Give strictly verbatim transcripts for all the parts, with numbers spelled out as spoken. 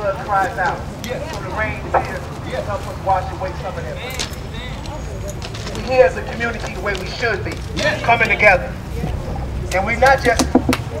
blood cries out. Yes. So the rain is here to yes. help us wash away some of that. We're here as a community the way we should be, yes. coming together. And we're not just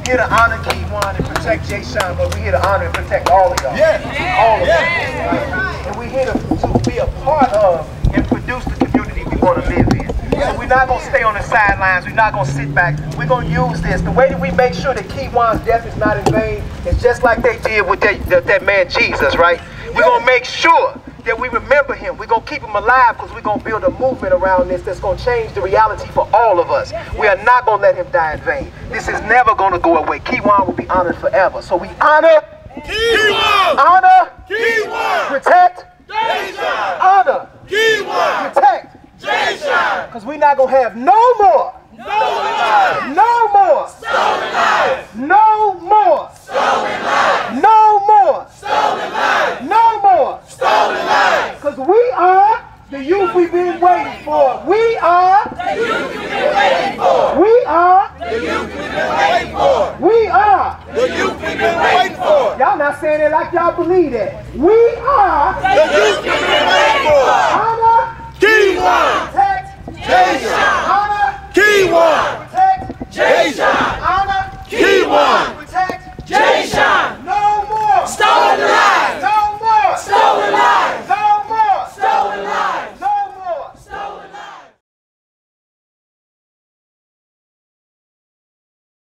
here to honor Kiwane and protect Jay Sean, but we're here to honor and protect all of y'all. Yes. All of yes. y'all. Right? And we're here to, to be a part of and produce the community we want to live in. So we're not going to stay on the sidelines. We're not going to sit back. We're going to use this. The way that we make sure that Kiwane's death is not in vain is just like they did with that, that, that man Jesus, right? We're going to make sure that we remember him. We're going to keep him alive because we're going to build a movement around this that's going to change the reality for all of us. We are not going to let him die in vain. This is never going to go away. Kiwane will be honored forever. So we honor Kiwane. Honor Kiwane. Protect Kiwane. Honor Kiwane. Protect Jay John. Because we're not going to have no more. No more. No more. Stolen life. No more. Stolen life. No more. Stolen life. No more. Stolen life. Because we are the youth we've been waiting for. We are the youth we've been waiting for. We are the youth we've been waiting for. We are the youth we've been waiting for. Y'all not saying it like y'all believe it. We are the youth we've been waiting for. Honor Kiwane.